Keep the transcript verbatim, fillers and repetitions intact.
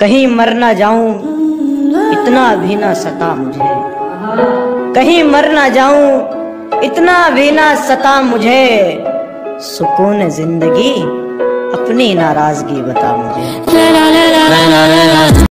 कहीं मर ना जाऊं इतना भी ना सता मुझे, कहीं मर ना जाऊं इतना भी ना सता मुझे, सुकून जिंदगी अपनी नाराजगी बता मुझे।